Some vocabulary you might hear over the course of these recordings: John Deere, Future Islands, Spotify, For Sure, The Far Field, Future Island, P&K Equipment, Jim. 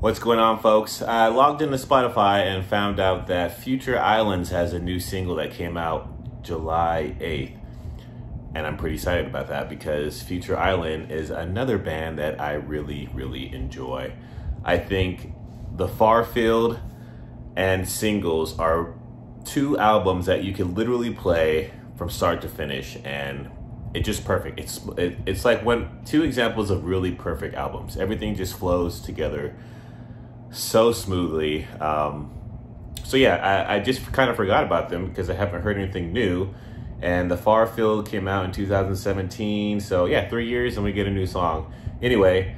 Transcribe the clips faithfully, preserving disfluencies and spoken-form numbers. What's going on, folks? I logged into Spotify and found out that Future Islands has a new single that came out July eighth. And I'm pretty excited about that because Future Island is another band that I really, really enjoy. I think The Far Field and Singles are two albums that you can literally play from start to finish, and it's just perfect. It's, it, it's like when two examples of really perfect albums. Everything just flows together so smoothly. Um, so yeah, I, I just kind of forgot about them because I haven't heard anything new. And The Far Field came out in two thousand seventeen. So yeah, three years and we get a new song. Anyway,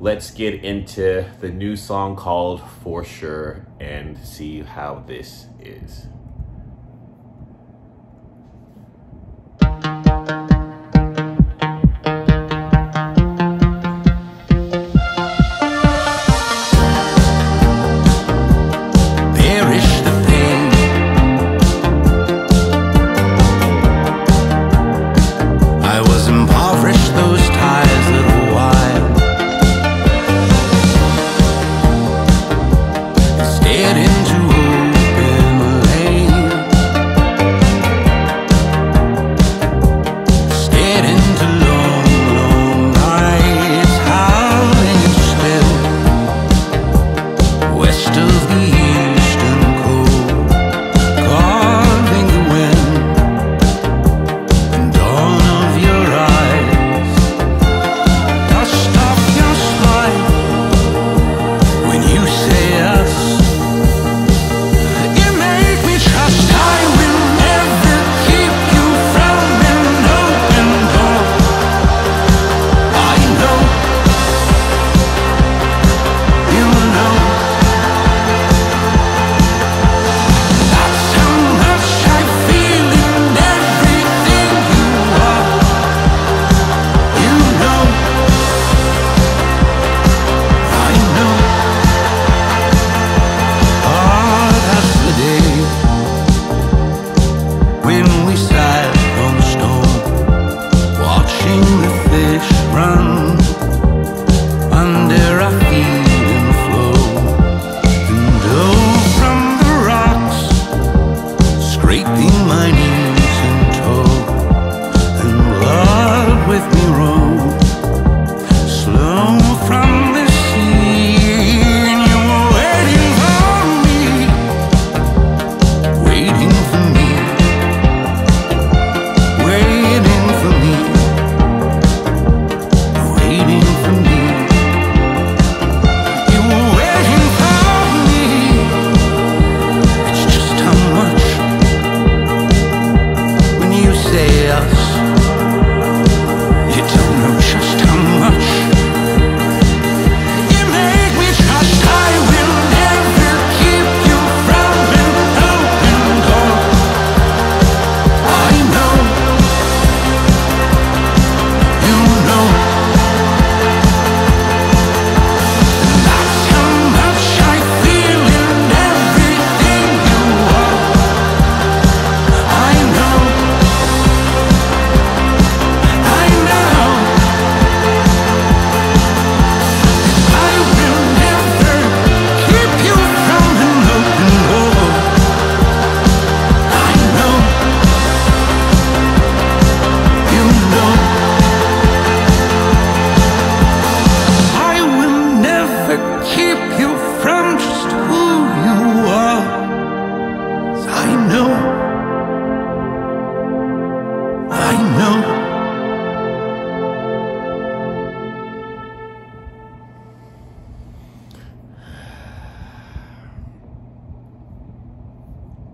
let's get into the new song called For Sure and see how this is.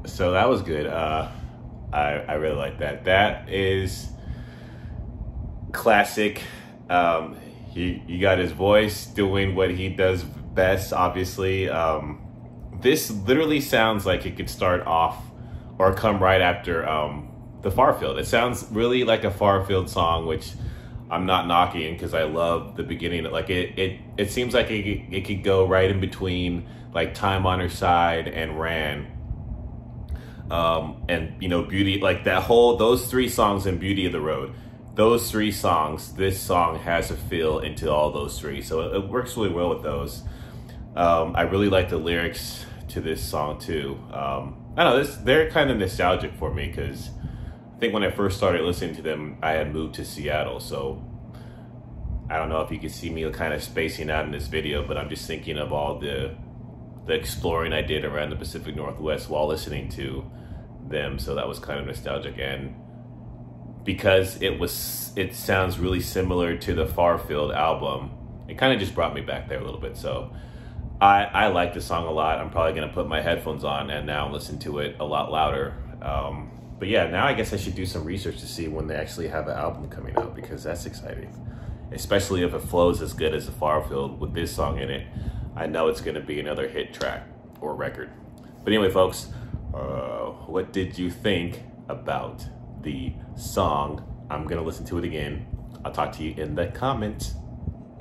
So that was good. Uh, I, I really like that. That is classic. Um, he, he got his voice doing what he does best, obviously. Um, this literally sounds like it could start off or come right after um, The Far Field. It sounds really like a Far Field song, which I'm not knocking because I love the beginning. Like it, it, it seems like it, it could go right in between like Time on Her Side and Ran. Um, and you know, Beauty, like that whole, those three songs and Beauty of the Road, those three songs, this song has a feel into all those three. So it, it works really well with those. Um, I really like the lyrics to this song too. Um, I don't know, this, they're kind of nostalgic for me because I think when I first started listening to them, I had moved to Seattle. So I don't know if you can see me kind of spacing out in this video, but I'm just thinking of all the the exploring I did around the Pacific Northwest while listening to them. So that was kind of nostalgic, and because it was, it sounds really similar to the Far Field album, it kind of just brought me back there a little bit. So I, I like this song a lot. I'm probably going to put my headphones on and now listen to it a lot louder. Um, but yeah, now I guess I should do some research to see when they actually have an album coming out, because that's exciting. Especially if it flows as good as the Far Field with this song in it. I know it's going to be another hit track or record. But anyway, folks, uh, what did you think about the song? I'm going to listen to it again. I'll talk to you in the comments.